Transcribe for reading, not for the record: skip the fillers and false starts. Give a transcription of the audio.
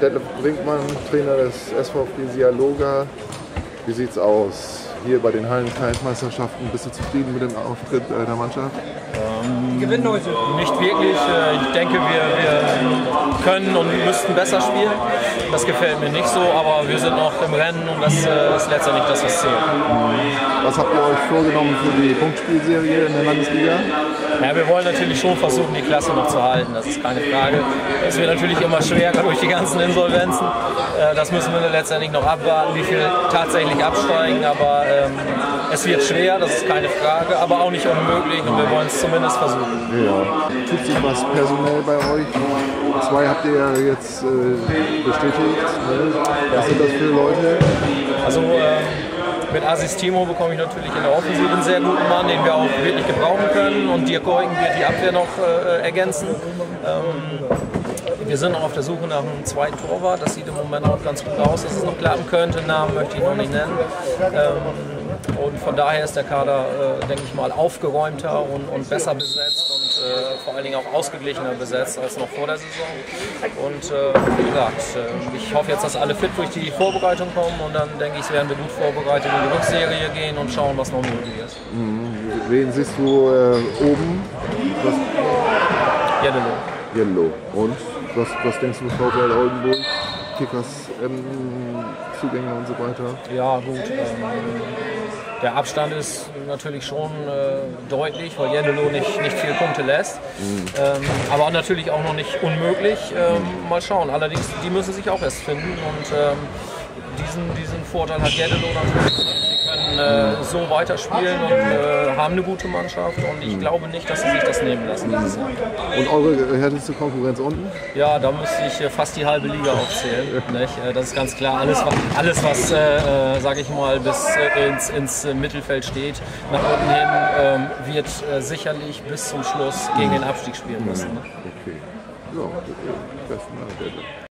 Detlef Brinkmann, Trainer des SV Frisia Loga. Wie sieht's aus hier bei den Hallen-Kreis-Meisterschaften? Bist du zufrieden mit dem Auftritt der Mannschaft? Gewinnen heute? Nicht wirklich. Ich denke, wir können und müssten besser spielen. Das gefällt mir nicht so, aber wir sind noch im Rennen und das ist letztendlich das, was zählt. Was habt ihr euch vorgenommen für die Punktspielserie in der Landesliga? Ja, wir wollen natürlich schon versuchen, die Klasse noch zu halten, das ist keine Frage. Es wird natürlich immer schwerer durch die ganzen Insolvenzen. Das müssen wir letztendlich noch abwarten, wie viele tatsächlich absteigen. Aber es wird schwer, das ist keine Frage, aber auch nicht unmöglich und wir wollen es zumindest versuchen. Ja. Tut sich was personell bei euch? Zwei habt ihr ja jetzt bestätigt. Was sind das für Leute? Also, mit Aziz Timo bekomme ich natürlich in der Offensive einen sehr guten Mann, den wir auch wirklich gebrauchen können. Und Dirk Hohen wird die Abwehr noch ergänzen. Wir sind auch auf der Suche nach einem zweiten Torwart. Das sieht im Moment auch ganz gut aus, dass es noch klappen könnte. Namen möchte ich noch nicht nennen. Und von daher ist der Kader, denke ich mal, aufgeräumter und besser besetzt und vor allen Dingen auch ausgeglichener besetzt als noch vor der Saison. Und wie gesagt, ich hoffe jetzt, dass alle fit durch die Vorbereitung kommen und dann, denke ich, werden wir gut vorbereitet in die Rückserie gehen und schauen, was noch möglich ist. Wen siehst du oben? Jendelo. Und was denkst du, VfL Oldenburg? Kickers, Zugänge und so weiter? Ja, gut. Der Abstand ist natürlich schon deutlich, weil Jendelo nicht viele Punkte lässt. Aber natürlich auch noch nicht unmöglich. Mal schauen. Allerdings, die müssen sich auch erst finden. Und diesen Vorteil hat Jendelo natürlich. Die können so weiterspielen und haben eine gute Mannschaft. Und ich glaube nicht, dass sie sich das nehmen lassen dieses Jahr. Und eure härteste Konkurrenz unten? Ja, da müsste ich fast die halbe Liga aufzählen. Nicht? Das ist ganz klar. Alles was sage ich mal, bis ins Mittelfeld steht, nach unten hin, wird sicherlich bis zum Schluss gegen den Abstieg spielen müssen. Ne? Okay. So, besten Dank.